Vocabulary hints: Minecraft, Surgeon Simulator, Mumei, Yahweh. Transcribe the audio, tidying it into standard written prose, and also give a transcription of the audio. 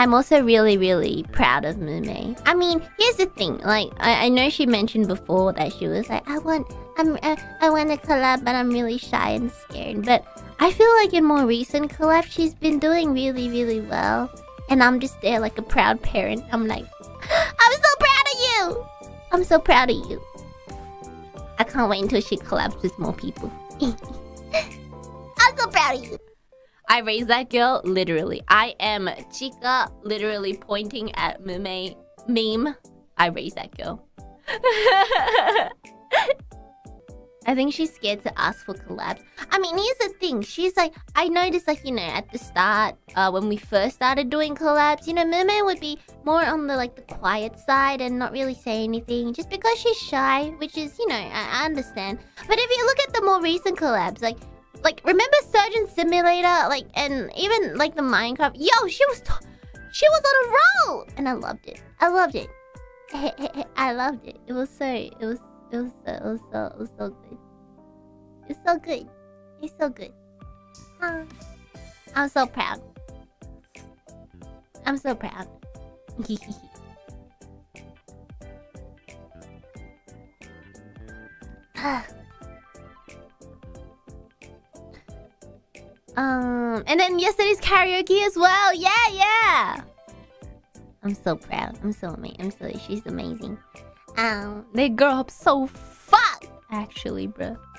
I'm also really, really proud of Mumei. I mean, here's the thing. Like, I know she mentioned before that she was like, I want to collab, but I'm really shy and scared. But I feel like in more recent collabs, she's been doing really, really well. And I'm just there like a proud parent. I'm like, I'm so proud of you! I'm so proud of you. I can't wait until she collabs with more people. I'm so proud of you. I raised that girl, literally. I am Chica, literally pointing at Mumei meme. I raised that girl. I think she's scared to ask for collabs. I mean, here's the thing. She's like, I noticed, like, you know, at the start, when we first started doing collabs, you know, Mumei would be more on the, like, the quiet side and not really say anything just because she's shy, which is, you know, I understand. But if you look at the more recent collabs, like, remember Surgeon Simulator? Like, and even, like, the Minecraft. Yo, she was on a roll! And I loved it. I loved it. I loved it. It was so good. It's so good. Huh. I'm so proud. And then yesterday's karaoke as well. Yeah. I'm so proud. She's amazing. They grow up so fast, actually, bro.